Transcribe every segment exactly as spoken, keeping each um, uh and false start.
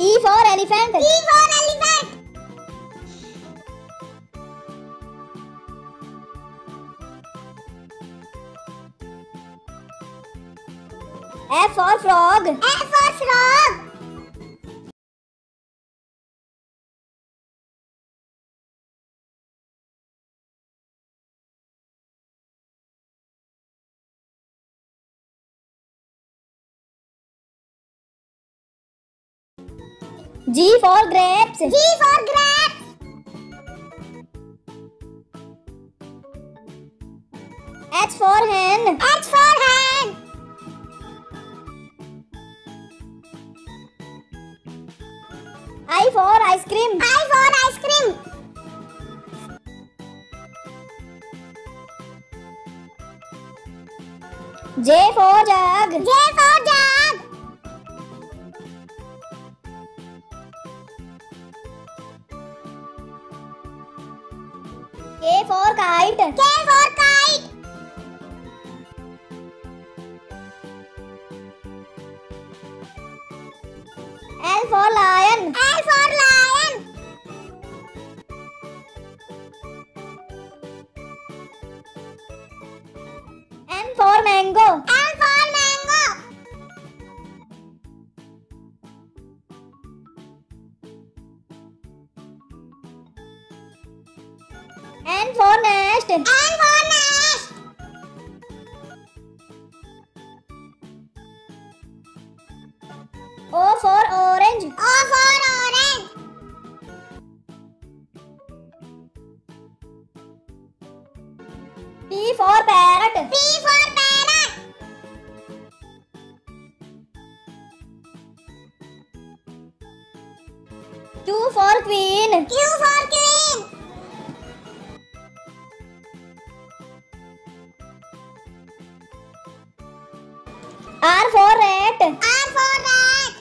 E for elephant. E for elephant. F for frog. F for frog. G for grapes. G for grapes. H for hen. H for hen. I for ice cream. I for ice cream. J for jug. J for jug. K for kite. K for kite. L for lion. L for lion. M for mango. M for mango. N for nest. N for nest. O for orange. O for orange. P for parrot. P for parrot. Q for queen. Q for queen. R for rat. R for rat.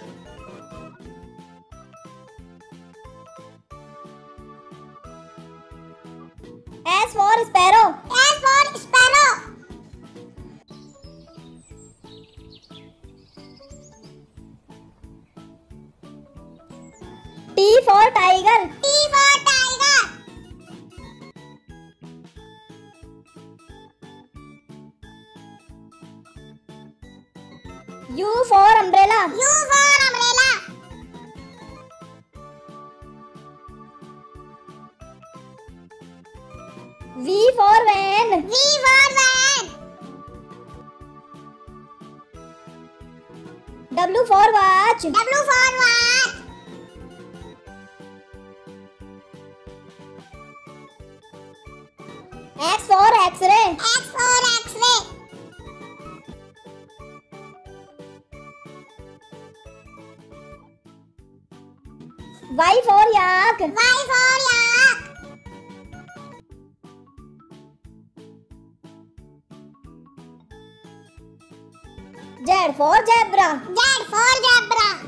S for sparrow. S for sparrow. T for tiger. T for tiger. U for umbrella. U for umbrella. V for van. V for van. W for watch. W for watch. X for X-ray. X for X-ray. Y for yak. Y for yak. Z for zebra. Z for zebra.